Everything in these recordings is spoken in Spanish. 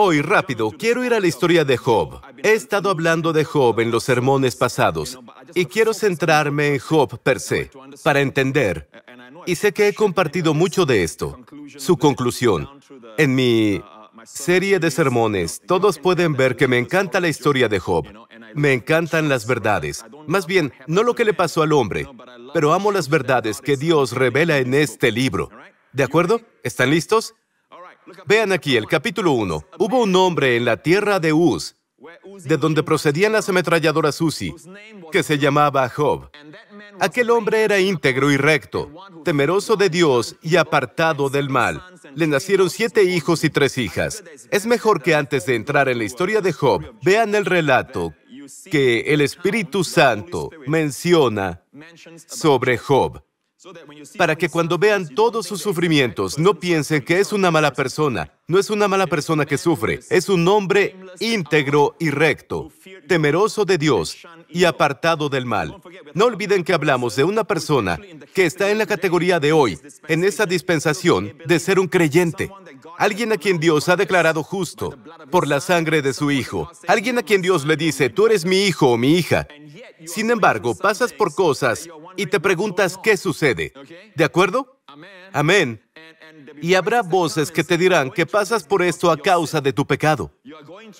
Hoy, rápido, quiero ir a la historia de Job. He estado hablando de Job en los sermones pasados y quiero centrarme en Job per se, para entender, y sé que he compartido mucho de esto, su conclusión. En mi serie de sermones, todos pueden ver que me encanta la historia de Job. Me encantan las verdades. Más bien, no lo que le pasó al hombre, pero amo las verdades que Dios revela en este libro. ¿De acuerdo? ¿Están listos? Vean aquí, el capítulo 1. Hubo un hombre en la tierra de Uz, de donde procedían las ametralladoras Uzi, que se llamaba Job. Aquel hombre era íntegro y recto, temeroso de Dios y apartado del mal. Le nacieron 7 hijos y 3 hijas. Es mejor que antes de entrar en la historia de Job, vean el relato que el Espíritu Santo menciona sobre Job, para que cuando vean todos sus sufrimientos, no piensen que es una mala persona. No es una mala persona que sufre, es un hombre íntegro y recto, temeroso de Dios y apartado del mal. No olviden que hablamos de una persona que está en la categoría de hoy, en esa dispensación de ser un creyente. Alguien a quien Dios ha declarado justo por la sangre de su Hijo. Alguien a quien Dios le dice, tú eres mi hijo o mi hija. Sin embargo, pasas por cosas y te preguntas qué sucede. ¿De acuerdo? Amén. Y habrá voces que te dirán que pasas por esto a causa de tu pecado.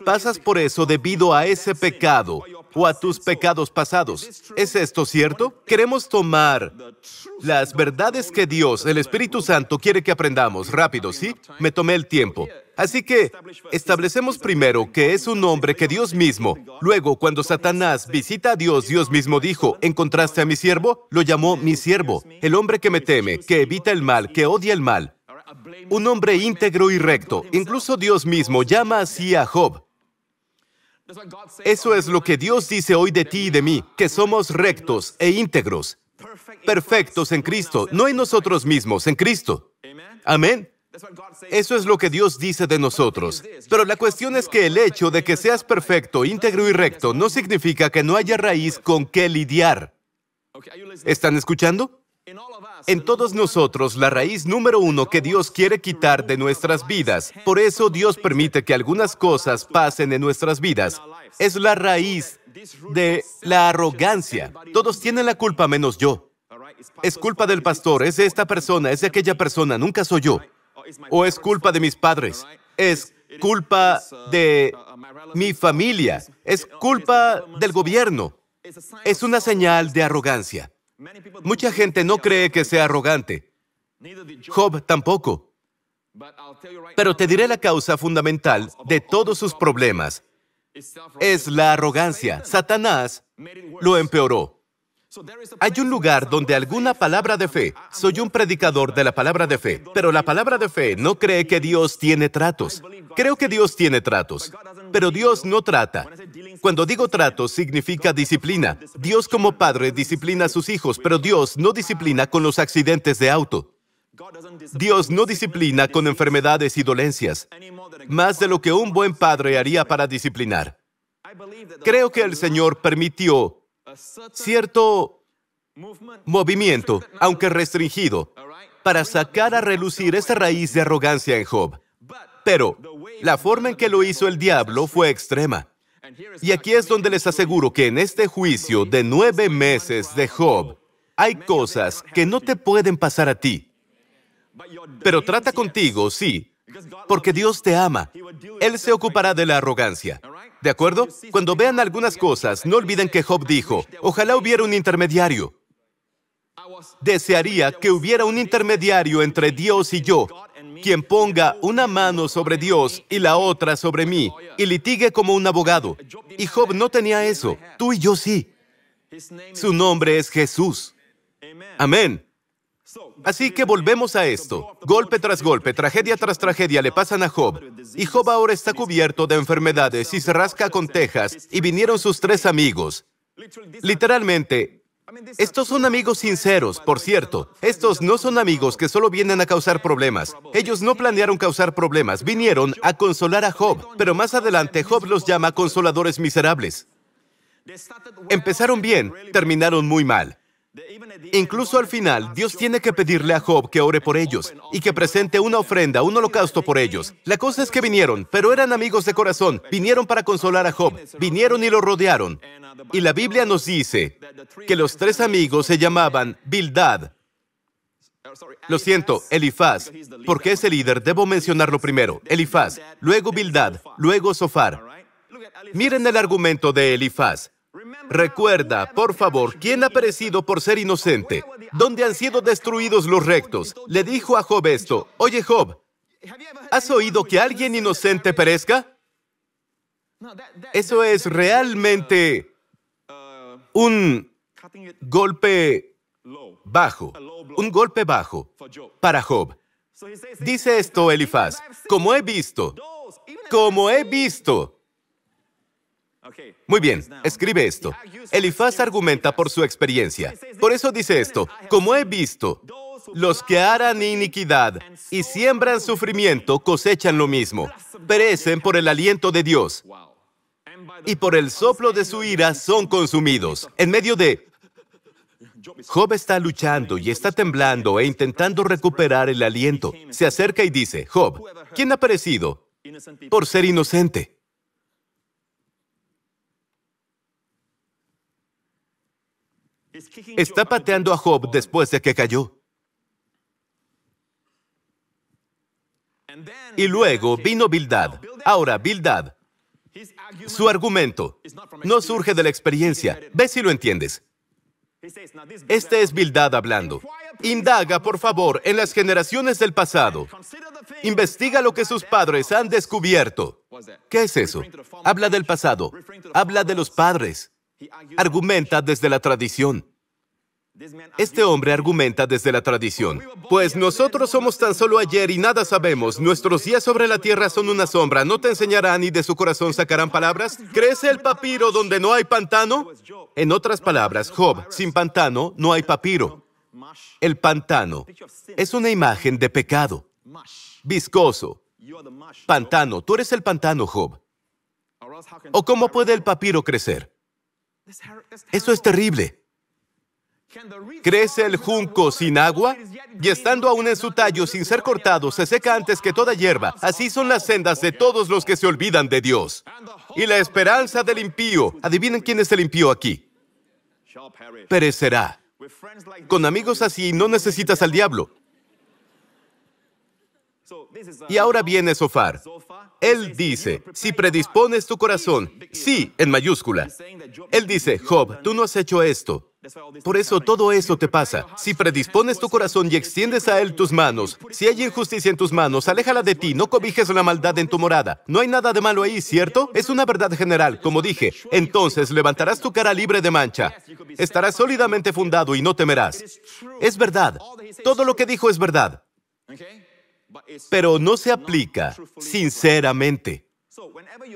Pasas por eso debido a ese pecado o a tus pecados pasados. ¿Es esto cierto? Queremos tomar las verdades que Dios, el Espíritu Santo, quiere que aprendamos. Rápido, ¿sí? Me tomé el tiempo. Así que establecemos primero que es un hombre que Dios mismo. Luego, cuando Satanás visita a Dios, Dios mismo dijo, ¿encontraste a mi siervo? Lo llamó mi siervo, el hombre que me teme, que evita el mal, que odia el mal. Un hombre íntegro y recto. Incluso Dios mismo llama así a Job. Eso es lo que Dios dice hoy de ti y de mí, que somos rectos e íntegros, perfectos en Cristo, no en nosotros mismos, en Cristo. Amén. Eso es lo que Dios dice de nosotros. Pero la cuestión es que el hecho de que seas perfecto, íntegro y recto no significa que no haya raíz con qué lidiar. ¿Están escuchando? En todos nosotros, la raíz número 1 que Dios quiere quitar de nuestras vidas, por eso Dios permite que algunas cosas pasen en nuestras vidas, es la raíz de la arrogancia. Todos tienen la culpa menos yo. Es culpa del pastor, es de esta persona, es de aquella persona, nunca soy yo. O es culpa de mis padres, es culpa de mi familia, es culpa del gobierno. Es una señal de arrogancia. Mucha gente no cree que sea arrogante. Job tampoco. Pero te diré la causa fundamental de todos sus problemas. Es la arrogancia. Satanás lo empeoró. Hay un lugar donde alguna palabra de fe, soy un predicador de la palabra de fe, pero la palabra de fe no cree que Dios tiene tratos. Creo que Dios tiene tratos, pero Dios no trata. Cuando digo tratos, significa disciplina. Dios como padre disciplina a sus hijos, pero Dios no disciplina con los accidentes de auto. Dios no disciplina con enfermedades y dolencias, más de lo que un buen padre haría para disciplinar. Creo que el Señor permitió cierto movimiento, aunque restringido, para sacar a relucir esa raíz de arrogancia en Job. Pero la forma en que lo hizo el diablo fue extrema. Y aquí es donde les aseguro que en este juicio de 9 meses de Job, hay cosas que no te pueden pasar a ti. Pero trata contigo, sí, porque Dios te ama. Él se ocupará de la arrogancia. ¿De acuerdo? Cuando vean algunas cosas, no olviden que Job dijo, ojalá hubiera un intermediario. Desearía que hubiera un intermediario entre Dios y yo, quien ponga una mano sobre Dios y la otra sobre mí, y litigue como un abogado. Y Job no tenía eso. Tú y yo sí. Su nombre es Jesús. Amén. Así que volvemos a esto. Golpe tras golpe, tragedia tras tragedia le pasan a Job. Y Job ahora está cubierto de enfermedades y se rasca con tejas, y vinieron sus 3 amigos. Literalmente, estos son amigos sinceros, por cierto. Estos no son amigos que solo vienen a causar problemas. Ellos no planearon causar problemas, vinieron a consolar a Job. Pero más adelante, Job los llama consoladores miserables. Empezaron bien, terminaron muy mal. Incluso al final, Dios tiene que pedirle a Job que ore por ellos y que presente una ofrenda, un holocausto por ellos. La cosa es que vinieron, pero eran amigos de corazón. Vinieron para consolar a Job. Vinieron y lo rodearon. Y la Biblia nos dice que los tres amigos se llamaban Bildad. Lo siento, Elifaz, porque es el líder, debo mencionarlo primero. Elifaz, luego Bildad, luego Sofar. Miren el argumento de Elifaz. Recuerda, por favor, ¿quién ha perecido por ser inocente? ¿Dónde han sido destruidos los rectos? Le dijo a Job esto: oye, Job, ¿has oído que alguien inocente perezca? Eso es realmente un golpe bajo, para Job. Dice esto Elifaz: como he visto. Muy bien, escribe esto. Elifaz argumenta por su experiencia. Por eso dice esto: como he visto, los que harán iniquidad y siembran sufrimiento cosechan lo mismo. Perecen por el aliento de Dios y por el soplo de su ira son consumidos. En medio de... Job está luchando y está temblando e intentando recuperar el aliento. Se acerca y dice: Job, ¿quién ha perecido por ser inocente? Está pateando a Job después de que cayó. Y luego vino Bildad. Ahora, Bildad, su argumento no surge de la experiencia. Ve si lo entiendes. Este es Bildad hablando. Indaga, por favor, en las generaciones del pasado. Investiga lo que sus padres han descubierto. ¿Qué es eso? Habla del pasado. Habla de los padres. Argumenta desde la tradición. Este hombre argumenta desde la tradición. Pues nosotros somos tan solo ayer y nada sabemos. Nuestros días sobre la tierra son una sombra. ¿No te enseñarán y de su corazón sacarán palabras? ¿Crece el papiro donde no hay pantano? En otras palabras, Job, sin pantano no hay papiro. El pantano es una imagen de pecado. Viscoso. Pantano. Tú eres el pantano, Job. ¿O cómo puede el papiro crecer? Eso es terrible. ¿Crece el junco sin agua? Y estando aún en su tallo sin ser cortado, se seca antes que toda hierba. Así son las sendas de todos los que se olvidan de Dios. Y la esperanza del impío. Adivinen quién es el impío aquí. Perecerá. Con amigos así no necesitas al diablo. Y ahora viene Sofar. Él dice: si predispones tu corazón, sí, en mayúscula. Él dice: Job, tú no has hecho esto. Por eso todo eso te pasa. Si predispones tu corazón y extiendes a él tus manos, si hay injusticia en tus manos, aléjala de ti, no cobijes la maldad en tu morada. No hay nada de malo ahí, ¿cierto? Es una verdad general, como dije. Entonces levantarás tu cara libre de mancha. Estarás sólidamente fundado y no temerás. Es verdad. Todo lo que dijo es verdad. Pero no se aplica sinceramente.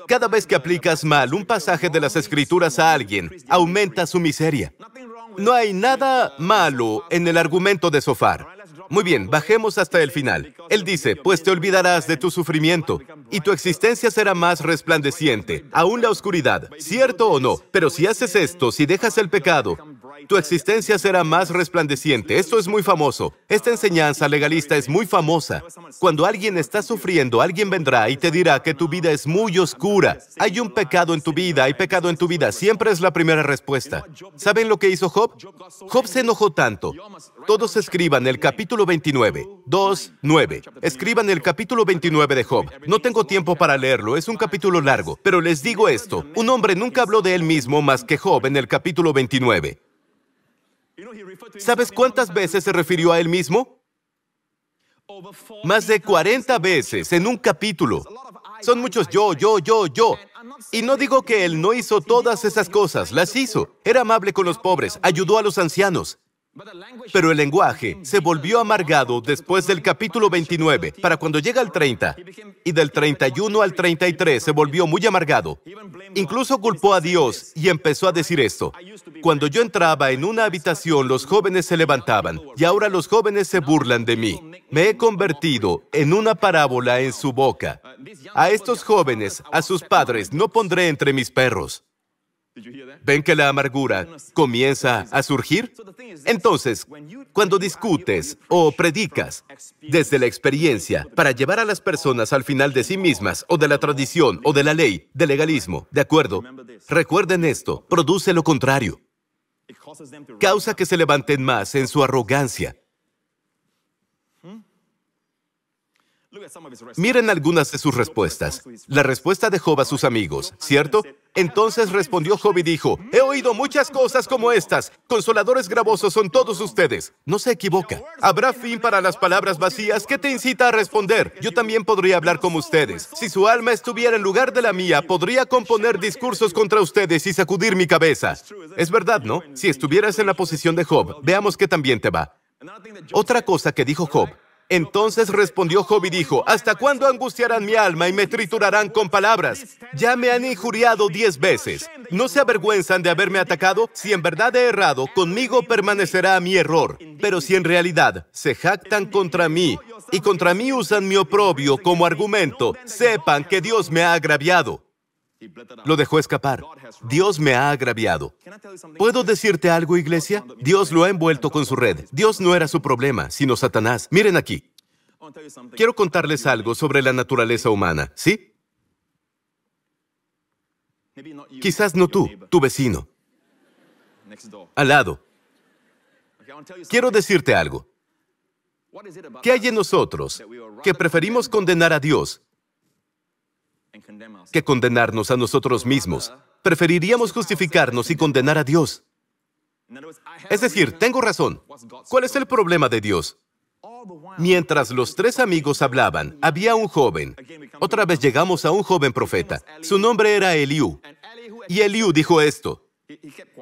Cada vez que aplicas mal un pasaje de las Escrituras a alguien, aumenta su miseria. No hay nada malo en el argumento de Sofar. Muy bien, bajemos hasta el final. Él dice: pues te olvidarás de tu sufrimiento y tu existencia será más resplandeciente, aún la oscuridad, ¿cierto o no? Pero si haces esto, si dejas el pecado, tu existencia será más resplandeciente. Esto es muy famoso. Esta enseñanza legalista es muy famosa. Cuando alguien está sufriendo, alguien vendrá y te dirá que tu vida es muy oscura. Hay un pecado en tu vida, hay pecado en tu vida. Siempre es la primera respuesta. ¿Saben lo que hizo Job? Job se enojó tanto. Todos escriban el capítulo 29, 2, 9. Escriban el capítulo 29 de Job. No tengo tiempo para leerlo, es un capítulo largo. Pero les digo esto, un hombre nunca habló de él mismo más que Job en el capítulo 29. ¿Sabes cuántas veces se refirió a él mismo? Más de 40 veces en un capítulo. Son muchos yo. Y no digo que él no hizo todas esas cosas, las hizo. Era amable con los pobres, ayudó a los ancianos. Pero el lenguaje se volvió amargado después del capítulo 29, para cuando llega al 30. Y del 31 al 33 se volvió muy amargado. Incluso culpó a Dios y empezó a decir esto: cuando yo entraba en una habitación, los jóvenes se levantaban, y ahora los jóvenes se burlan de mí. Me he convertido en una parábola en su boca. A estos jóvenes, a sus padres, no pondré entre mis perros. ¿Ven que la amargura comienza a surgir? Entonces, cuando discutes o predicas desde la experiencia para llevar a las personas al final de sí mismas, o de la tradición, o de la ley, del legalismo, ¿de acuerdo? Recuerden esto, produce lo contrario. Causa que se levanten más en su arrogancia. Miren algunas de sus respuestas. La respuesta de Job a sus amigos, ¿cierto? Entonces respondió Job y dijo, «He oído muchas cosas como estas. Consoladores gravosos son todos ustedes». No se equivoca. Habrá fin para las palabras vacías que te incita a responder. Yo también podría hablar como ustedes. Si su alma estuviera en lugar de la mía, podría componer discursos contra ustedes y sacudir mi cabeza. Es verdad, ¿no? Si estuvieras en la posición de Job, veamos que también te va. Otra cosa que dijo Job, entonces respondió Job y dijo, ¿hasta cuándo angustiarán mi alma y me triturarán con palabras? Ya me han injuriado 10 veces. ¿No se avergüenzan de haberme atacado? Si en verdad he errado, conmigo permanecerá mi error. Pero si en realidad se jactan contra mí y contra mí usan mi oprobio como argumento, sepan que Dios me ha agraviado. Lo dejó escapar. Dios me ha agraviado. ¿Puedo decirte algo, iglesia? Dios lo ha envuelto con su red. Dios no era su problema, sino Satanás. Miren aquí. Quiero contarles algo sobre la naturaleza humana, ¿sí? Quizás no tú, tu vecino. Al lado. Quiero decirte algo. ¿Qué hay en nosotros que preferimos condenar a Dios que condenarnos a nosotros mismos? Preferiríamos justificarnos y condenar a Dios. Es decir, tengo razón. ¿Cuál es el problema de Dios? Mientras los 3 amigos hablaban, había un joven. Otra vez llegamos a un joven profeta. Su nombre era Elihú. Y Elihú dijo esto.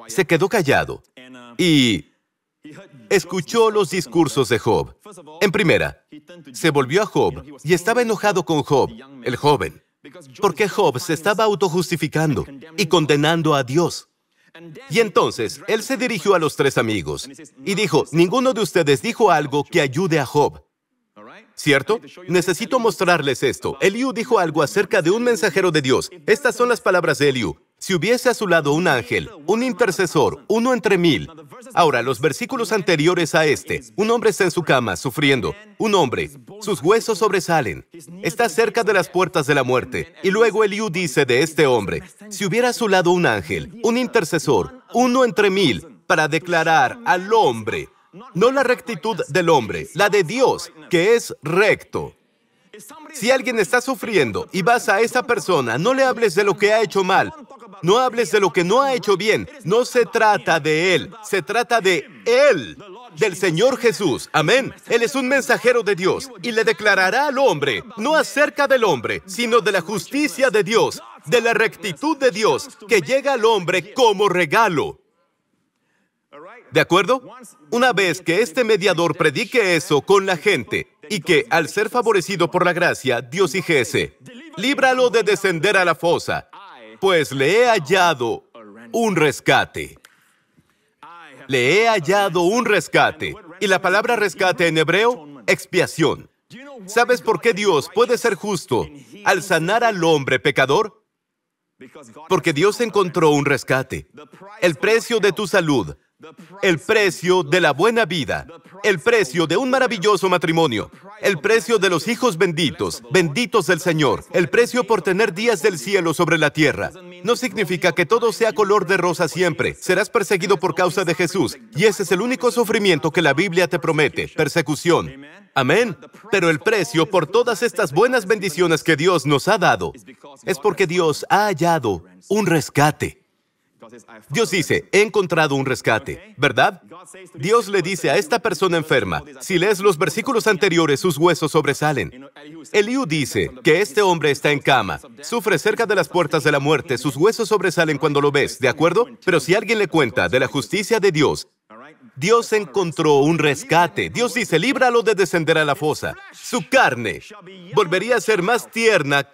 Se quedó callado y escuchó los discursos de Job. En primera, se volvió a Job y estaba enojado con Job, el joven, porque Job se estaba autojustificando y condenando a Dios. Y entonces, él se dirigió a los 3 amigos y dijo, «Ninguno de ustedes dijo algo que ayude a Job». ¿Cierto? Necesito mostrarles esto. Elihú dijo algo acerca de un mensajero de Dios. Estas son las palabras de Elihú. Si hubiese a su lado un ángel, un intercesor, uno entre 1000. Ahora, los versículos anteriores a este. Un hombre está en su cama, sufriendo. Un hombre. Sus huesos sobresalen. Está cerca de las puertas de la muerte. Y luego Elihú dice de este hombre, si hubiera a su lado un ángel, un intercesor, uno entre 1000, para declarar al hombre, no la rectitud del hombre, la de Dios, que es recto. Si alguien está sufriendo y vas a esa persona, no le hables de lo que ha hecho mal, no hables de lo que no ha hecho bien. No se trata de él, se trata de Él, del Señor Jesús. Amén. Él es un mensajero de Dios y le declarará al hombre, no acerca del hombre, sino de la justicia de Dios, de la rectitud de Dios, que llega al hombre como regalo. ¿De acuerdo? Una vez que este mediador predique eso con la gente, y que, al ser favorecido por la gracia, Dios dijese, líbralo de descender a la fosa, pues le he hallado un rescate. Le he hallado un rescate. Y la palabra rescate en hebreo, expiación. ¿Sabes por qué Dios puede ser justo al sanar al hombre pecador? Porque Dios encontró un rescate. El precio de tu salud, el precio de la buena vida, el precio de un maravilloso matrimonio, el precio de los hijos benditos, benditos del Señor, el precio por tener días del cielo sobre la tierra. No significa que todo sea color de rosa siempre. Serás perseguido por causa de Jesús, y ese es el único sufrimiento que la Biblia te promete, persecución. Amén. Pero el precio por todas estas buenas bendiciones que Dios nos ha dado es porque Dios ha hallado un rescate. Dios dice, he encontrado un rescate, ¿verdad? Dios le dice a esta persona enferma, si lees los versículos anteriores, sus huesos sobresalen. Elihú dice que este hombre está en cama, sufre cerca de las puertas de la muerte, sus huesos sobresalen cuando lo ves, ¿de acuerdo? Pero si alguien le cuenta de la justicia de Dios, Dios encontró un rescate. Dios dice, líbralo de descender a la fosa. Su carne volvería a ser más tierna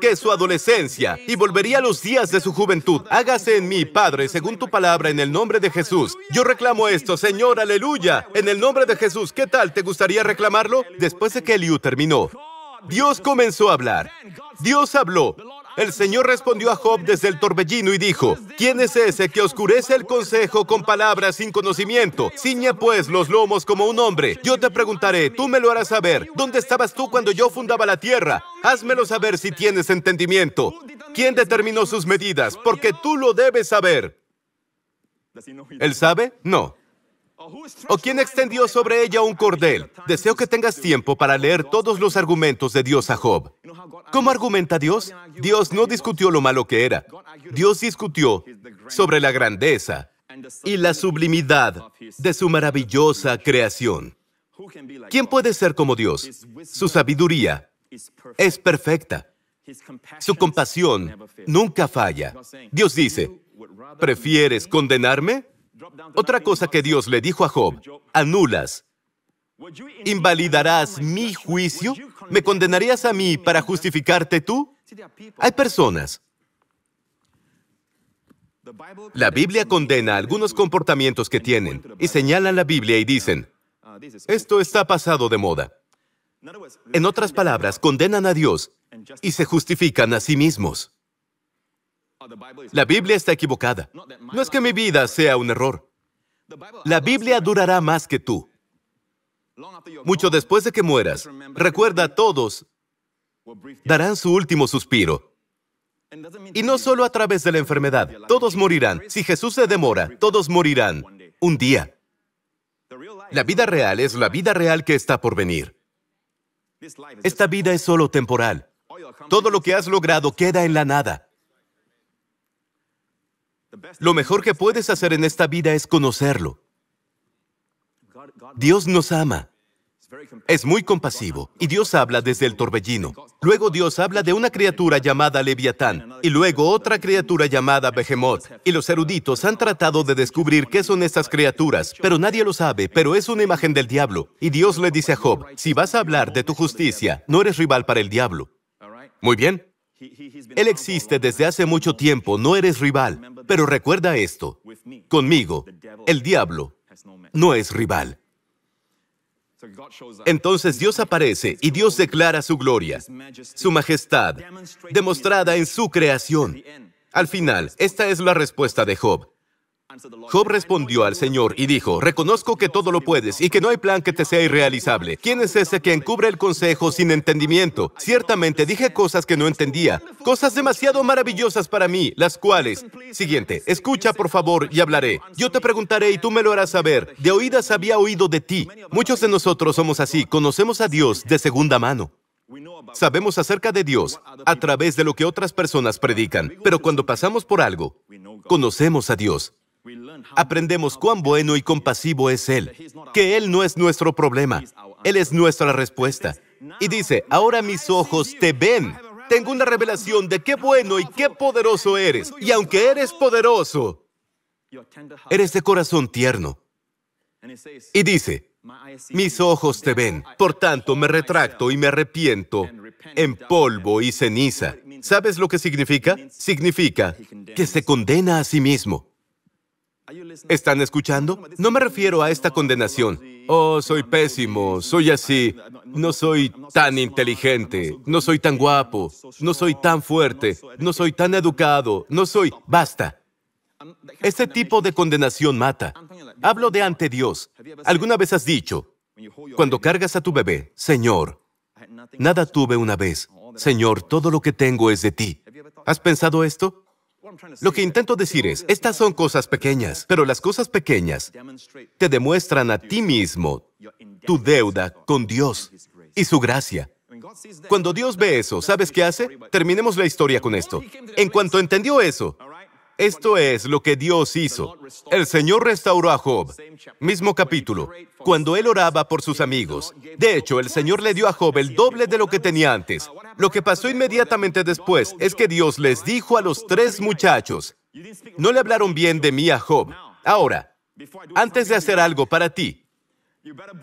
que su adolescencia, y volvería a los días de su juventud. Hágase en mí, Padre, según tu palabra, en el nombre de Jesús. Yo reclamo esto, Señor, aleluya, en el nombre de Jesús. ¿Qué tal? ¿Te gustaría reclamarlo? Después de que Elihú terminó, Dios comenzó a hablar. Dios habló. El Señor respondió a Job desde el torbellino y dijo, ¿quién es ese que oscurece el consejo con palabras sin conocimiento? Ciñe pues los lomos como un hombre. Yo te preguntaré, tú me lo harás saber. ¿Dónde estabas tú cuando yo fundaba la tierra? Házmelo saber si tienes entendimiento. ¿Quién determinó sus medidas? Porque tú lo debes saber. ¿Él sabe? No. ¿O quién extendió sobre ella un cordel? Deseo que tengas tiempo para leer todos los argumentos de Dios a Job. ¿Cómo argumenta Dios? Dios no discutió lo malo que era. Dios discutió sobre la grandeza y la sublimidad de su maravillosa creación. ¿Quién puede ser como Dios? Su sabiduría es perfecta. Su compasión nunca falla. Dios dice, ¿prefieres condenarme? Otra cosa que Dios le dijo a Job, anulas, ¿invalidarás mi juicio? ¿Me condenarías a mí para justificarte tú? Hay personas. La Biblia condena algunos comportamientos que tienen y señalan la Biblia y dicen, esto está pasado de moda. En otras palabras, condenan a Dios y se justifican a sí mismos. La Biblia está equivocada. No es que mi vida sea un error. La Biblia durará más que tú. Mucho después de que mueras, recuerda, todos darán su último suspiro. Y no solo a través de la enfermedad. Todos morirán. Si Jesús se demora, todos morirán un día. La vida real es la vida real que está por venir. Esta vida es solo temporal. Todo lo que has logrado queda en la nada. Lo mejor que puedes hacer en esta vida es conocerlo. Dios nos ama. Es muy compasivo, y Dios habla desde el torbellino. Luego Dios habla de una criatura llamada Leviatán, y luego otra criatura llamada Behemoth. Y los eruditos han tratado de descubrir qué son estas criaturas, pero nadie lo sabe, pero es una imagen del diablo. Y Dios le dice a Job, si vas a hablar de tu justicia, no eres rival para el diablo. Muy bien. Él existe desde hace mucho tiempo, no eres rival. Pero recuerda esto, conmigo, el diablo no es rival. Entonces Dios aparece y Dios declara su gloria, su majestad, demostrada en su creación. Al final, esta es la respuesta de Job. Job respondió al Señor y dijo, reconozco que todo lo puedes y que no hay plan que te sea irrealizable. ¿Quién es ese que encubre el consejo sin entendimiento? Ciertamente dije cosas que no entendía, cosas demasiado maravillosas para mí, las cuales... Siguiente, escucha por favor y hablaré. Yo te preguntaré y tú me lo harás saber. De oídas había oído de ti. Muchos de nosotros somos así, conocemos a Dios de segunda mano. Sabemos acerca de Dios a través de lo que otras personas predican, pero cuando pasamos por algo, conocemos a Dios. Aprendemos cuán bueno y compasivo es Él, que Él no es nuestro problema, Él es nuestra respuesta. Y dice, ahora mis ojos te ven, tengo una revelación de qué bueno y qué poderoso eres, y aunque eres poderoso, eres de corazón tierno. Y dice, mis ojos te ven, por tanto me retracto y me arrepiento en polvo y ceniza. ¿Sabes lo que significa? Significa que se condena a sí mismo. ¿Están escuchando? No me refiero a esta condenación. Oh, soy pésimo, soy así, no soy tan inteligente, no soy tan guapo, no soy tan fuerte, no soy tan educado, no soy... Basta. Este tipo de condenación mata. Hablo de ante Dios. ¿Alguna vez has dicho, cuando cargas a tu bebé, Señor, nada tuve una vez, Señor, todo lo que tengo es de ti? ¿Has pensado esto? Lo que intento decir es, estas son cosas pequeñas, pero las cosas pequeñas te demuestran a ti mismo tu deuda con Dios y su gracia. Cuando Dios ve eso, ¿sabes qué hace? Terminemos la historia con esto. En cuanto entendió eso, esto es lo que Dios hizo. El Señor restauró a Job, mismo capítulo, cuando él oraba por sus amigos. De hecho, el Señor le dio a Job el doble de lo que tenía antes. Lo que pasó inmediatamente después es que Dios les dijo a los tres muchachos, no le hablaron bien de mí a Job. Ahora, antes de hacer algo para ti,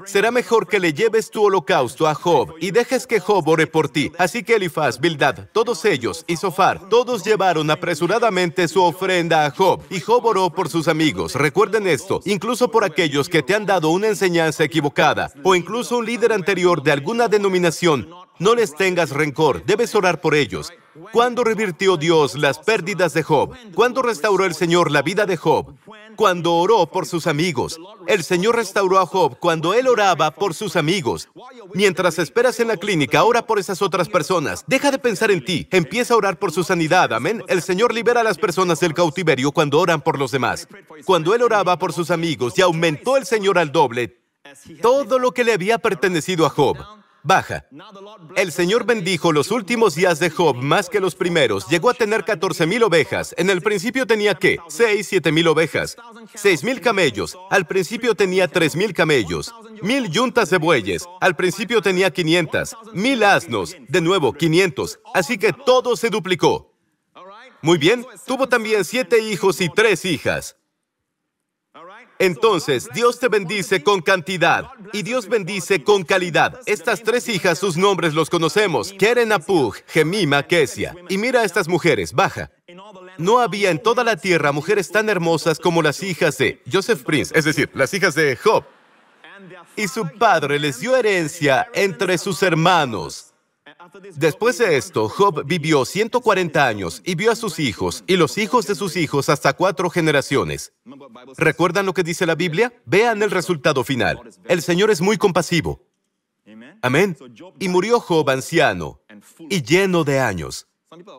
será mejor que le lleves tu holocausto a Job y dejes que Job ore por ti. Así que Elifaz, Bildad, todos ellos, y Sofar, todos llevaron apresuradamente su ofrenda a Job. Y Job oró por sus amigos. Recuerden esto, incluso por aquellos que te han dado una enseñanza equivocada, o incluso un líder anterior de alguna denominación No les tengas rencor, debes orar por ellos. ¿Cuándo revirtió Dios las pérdidas de Job? ¿Cuándo restauró el Señor la vida de Job? Cuando oró por sus amigos. El Señor restauró a Job cuando él oraba por sus amigos. Mientras esperas en la clínica, ora por esas otras personas. Deja de pensar en ti. Empieza a orar por su sanidad, amén. El Señor libera a las personas del cautiverio cuando oran por los demás. Cuando él oraba por sus amigos y aumentó el Señor al doble todo lo que le había pertenecido a Job. Baja. El Señor bendijo los últimos días de Job más que los primeros. Llegó a tener 14,000 ovejas. En el principio tenía, ¿qué? 6,000, 7,000 ovejas. 6,000 camellos. Al principio tenía 3,000 camellos. 1,000 yuntas de bueyes. Al principio tenía 500. 1,000 asnos. De nuevo, 500. Así que todo se duplicó. Muy bien. Tuvo también 7 hijos y 3 hijas. Entonces, Dios te bendice con cantidad y Dios bendice con calidad. Estas 3 hijas, sus nombres los conocemos: Keren, Apug, Gemima, Kesia. Y mira a estas mujeres, baja. No había en toda la tierra mujeres tan hermosas como las hijas de Joseph Prince, es decir, las hijas de Job. Y su padre les dio herencia entre sus hermanos. Después de esto, Job vivió 140 años y vio a sus hijos y los hijos de sus hijos hasta 4 generaciones. ¿Recuerdan lo que dice la Biblia? Vean el resultado final. El Señor es muy compasivo. Amén. Y murió Job anciano y lleno de años.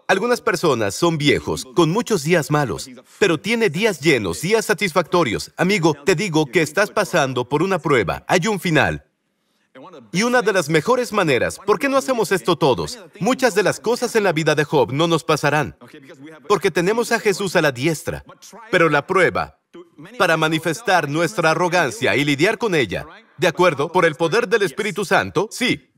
Algunas personas son viejos, con muchos días malos, pero tiene días llenos, días satisfactorios. Amigo, te digo que estás pasando por una prueba. Hay un final. Y una de las mejores maneras, ¿por qué no hacemos esto todos? Muchas de las cosas en la vida de Job no nos pasarán, porque tenemos a Jesús a la diestra. Pero la prueba, para manifestar nuestra arrogancia y lidiar con ella, ¿de acuerdo? Por el poder del Espíritu Santo, sí.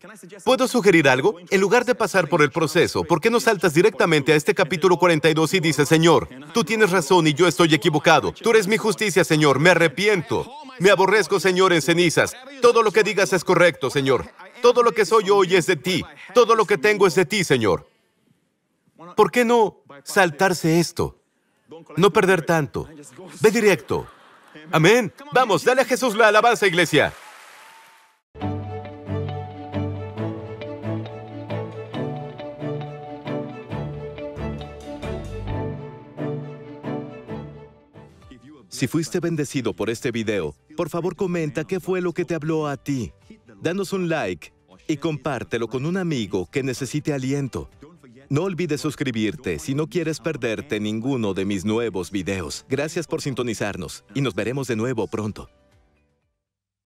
¿Puedo sugerir algo? En lugar de pasar por el proceso, ¿por qué no saltas directamente a este capítulo 42 y dices, Señor, tú tienes razón y yo estoy equivocado. Tú eres mi justicia, Señor, me arrepiento. Me aborrezco, Señor, en cenizas. Todo lo que digas es correcto, Señor. Todo lo que soy hoy es de ti. Todo lo que tengo es de ti, Señor. ¿Por qué no saltarse esto? No perder tanto. Ve directo. Amén. Vamos, dale a Jesús la alabanza, iglesia. Si fuiste bendecido por este video, por favor comenta qué fue lo que te habló a ti. Danos un like y compártelo con un amigo que necesite aliento. No olvides suscribirte si no quieres perderte ninguno de mis nuevos videos. Gracias por sintonizarnos y nos veremos de nuevo pronto.